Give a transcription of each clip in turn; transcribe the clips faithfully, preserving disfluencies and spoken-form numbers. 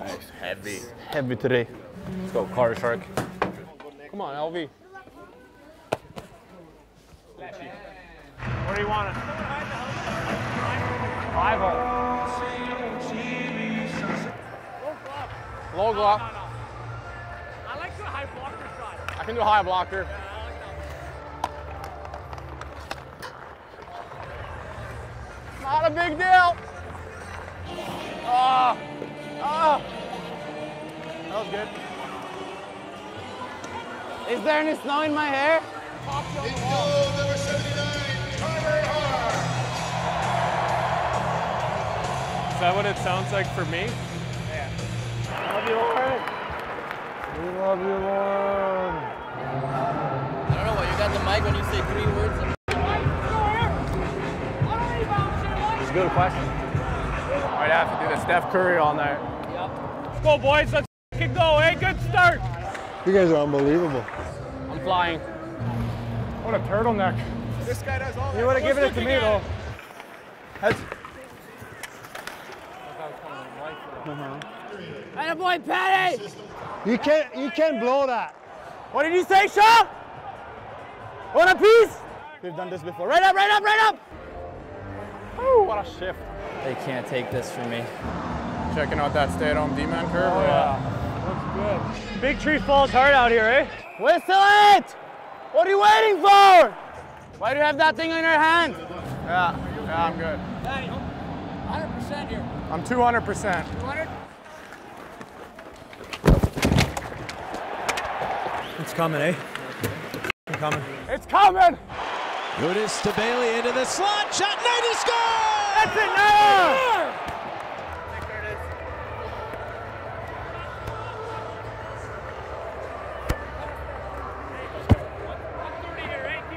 Nice, heavy. Heavy today. Let's go, car shark. Come on, L V. What do you want? Five hole. Low block. I like the high blocker side. I can do a high blocker. Not a big deal. Ah, oh, ah. Oh. That was good. Is there any snow in my hair? It's goal number seventy-nine, Tyler Hart. Is that what it sounds like for me? Yeah. Love you, Lauren. We love you, Lauren. I don't know what you got the mic when you say three words. It's a good question. I'd have to do the Steph Curry all night. Yep. Let's go, boys. Let's fucking go. Hey, good start. You guys are unbelievable. I'm flying. What a turtleneck. This guy does all that. You would have given it to me, though. That's... Uh-huh. Atta boy, Patty! You can't, you can't blow that. What did you say, Shaw? One apiece? We've done this before. Right up, right up, right up! Ooh, what a shift. They can't take this from me. Checking out that stay-at-home D-man curve. Oh, yeah. Looks good. Big tree falls hard out here, eh? Whistle it! What are you waiting for? Why do you have that thing in your hand? Yeah, yeah, I'm good. Daniel, one hundred percent here. I'm two hundred percent. two hundred? It's coming, eh? It's coming. It's coming! Goodis to Bailey into the slot, shot, Nagy scores! That's it, Nagy!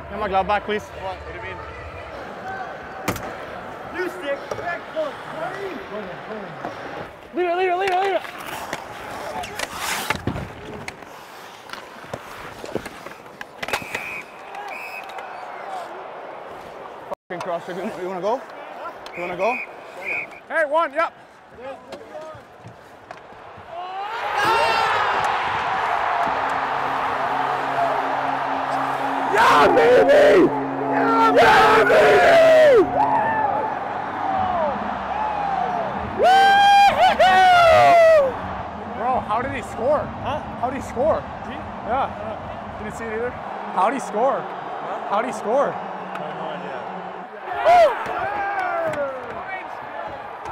Get my glove back, please. What? What do you mean? New stick, back foot, hurry! Leader, leader, leader, leader! Cross. You wanna go? You wanna go? Hey, one, yep. Yeah, baby! Yeah, baby! Bro, how did he score? Huh? How did he score? He? Yeah. Didn't see it either. How did he score? Huh? How did he score?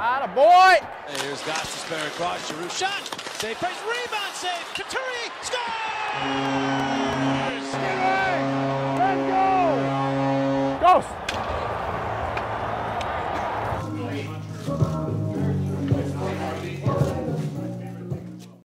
Atta boy! And here's Gosses better across. Giroux shot. Save first. Rebound save. Katuri scores! Let's go! Ghost!